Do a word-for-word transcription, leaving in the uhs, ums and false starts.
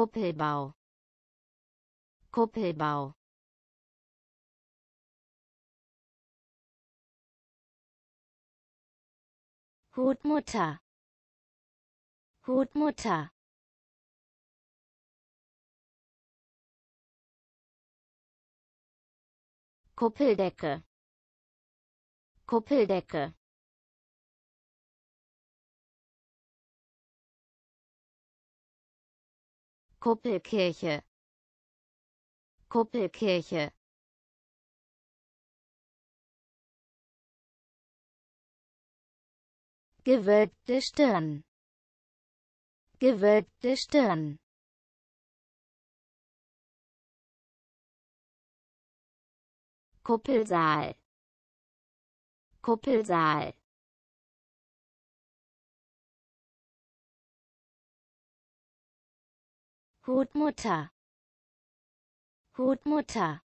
Copenhague, Copenhague, Hutmutter, Hutmutter, Koppeldecke, Koppeldecke, Koppelkirche, Koppelkirche, gewölbte Stirn, gewölbte Stirn, Kuppelsaal, Kuppelsaal, Hutmutter, Hutmutter,